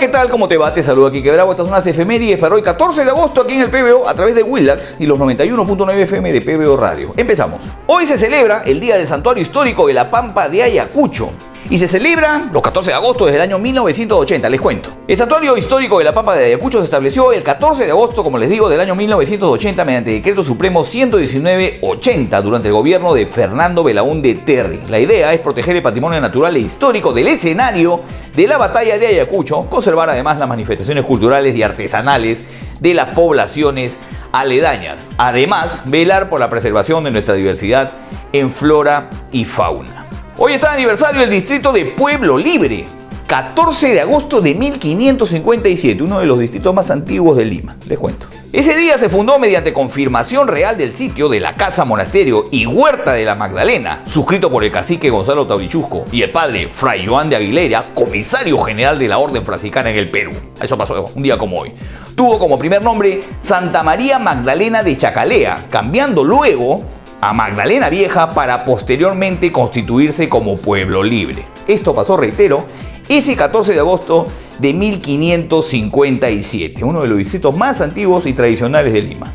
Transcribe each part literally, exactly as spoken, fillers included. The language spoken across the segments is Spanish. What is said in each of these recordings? ¿qué tal? ¿Cómo te va? Te saluda Kike Bravo. Estas son las efemérides para hoy, catorce de agosto, aquí en el P B O, a través de Willax y los noventa y uno punto nueve F M de P B O Radio. Empezamos. Hoy se celebra el Día del Santuario Histórico de la Pampa de Ayacucho. Y se celebra los catorce de agosto desde el año mil novecientos ochenta, les cuento. El Santuario Histórico de la Pampa de Ayacucho se estableció el catorce de agosto, como les digo, del año mil novecientos ochenta mediante Decreto Supremo ciento diecinueve ochenta durante el gobierno de Fernando Belaúnde Terry. La idea es proteger el patrimonio natural e histórico del escenario de la batalla de Ayacucho, conservar además las manifestaciones culturales y artesanales de las poblaciones aledañas. Además, velar por la preservación de nuestra diversidad en flora y fauna. Hoy está de aniversario el distrito de Pueblo Libre, catorce de agosto de mil quinientos cincuenta y siete, uno de los distritos más antiguos de Lima, les cuento. Ese día se fundó mediante confirmación real del sitio de la casa, monasterio y huerta de la Magdalena, suscrito por el cacique Gonzalo Taurichusco y el padre Fray Juan de Aguilera, comisario general de la orden franciscana en el Perú. Eso pasó un día como hoy. Tuvo como primer nombre Santa María Magdalena de Chacalea, cambiando luego a Magdalena Vieja para posteriormente constituirse como Pueblo Libre. Esto pasó, reitero, ese catorce de agosto de mil quinientos cincuenta y siete, uno de los distritos más antiguos y tradicionales de Lima.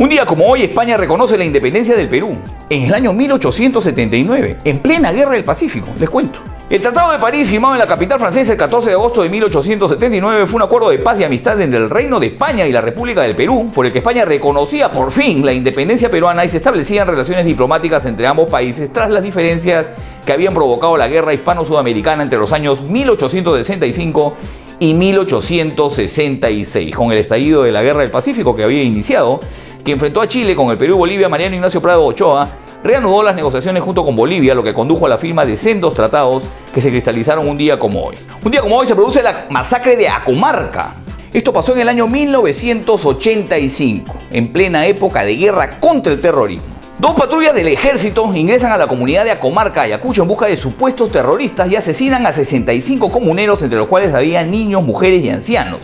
Un día como hoy, España reconoce la independencia del Perú en el año mil ochocientos setenta y nueve, en plena Guerra del Pacífico, les cuento. El Tratado de París, firmado en la capital francesa el catorce de agosto de mil ochocientos setenta y nueve, fue un acuerdo de paz y amistad entre el Reino de España y la República del Perú, por el que España reconocía por fin la independencia peruana y se establecían relaciones diplomáticas entre ambos países tras las diferencias que habían provocado la Guerra hispano-sudamericana entre los años mil ochocientos sesenta y cinco y mil ochocientos sesenta y seis, con el estallido de la Guerra del Pacífico que había iniciado, que enfrentó a Chile con el Perú y Bolivia. Mariano Ignacio Prado Ochoa reanudó las negociaciones junto con Bolivia, lo que condujo a la firma de sendos tratados que se cristalizaron un día como hoy. Un día como hoy se produce la Masacre de Accomarca. Esto pasó en el año mil novecientos ochenta y cinco, en plena época de guerra contra el terrorismo. Dos patrullas del ejército ingresan a la comunidad de Accomarca, Ayacucho, en busca de supuestos terroristas y asesinan a sesenta y cinco comuneros, entre los cuales había niños, mujeres y ancianos.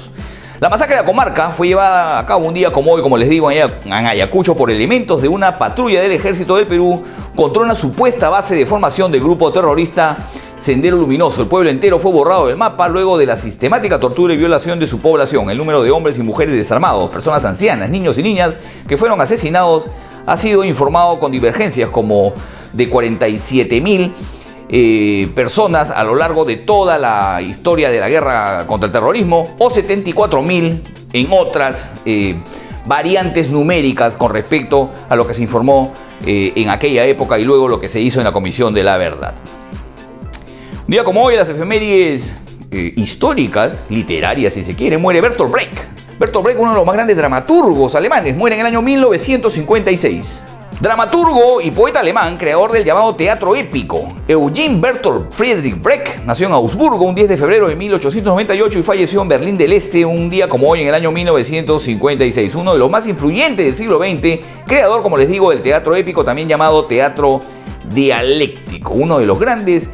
La masacre de Accomarca fue llevada a cabo un día como hoy, como les digo, en Ayacucho por elementos de una patrulla del ejército del Perú contra una supuesta base de formación del grupo terrorista Sendero Luminoso. El pueblo entero fue borrado del mapa luego de la sistemática tortura y violación de su población. El número de hombres y mujeres desarmados, personas ancianas, niños y niñas que fueron asesinados ha sido informado con divergencias, como de cuarenta y siete mil eh, personas a lo largo de toda la historia de la guerra contra el terrorismo, o setenta y cuatro mil en otras eh, variantes numéricas con respecto a lo que se informó eh, en aquella época y luego lo que se hizo en la Comisión de la Verdad. Un día como hoy, las efemérides eh, históricas, literarias si se quiere, muere Bertolt Brecht. Bertolt Brecht, uno de los más grandes dramaturgos alemanes, muere en el año mil novecientos cincuenta y seis. Dramaturgo y poeta alemán, creador del llamado teatro épico. Eugen Bertolt Friedrich Brecht nació en Augsburgo un diez de febrero de mil ochocientos noventa y ocho y falleció en Berlín del Este un día como hoy en el año mil novecientos cincuenta y seis. Uno de los más influyentes del siglo veinte, creador, como les digo, del teatro épico, también llamado teatro dialéctico. Uno de los grandes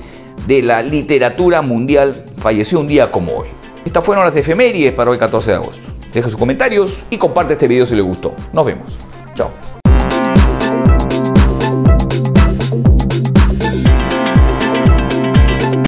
de la literatura mundial, falleció un día como hoy. Estas fueron las efemérides para hoy catorce de agosto. Deja sus comentarios y comparte este video si le gustó. Nos vemos. Chao.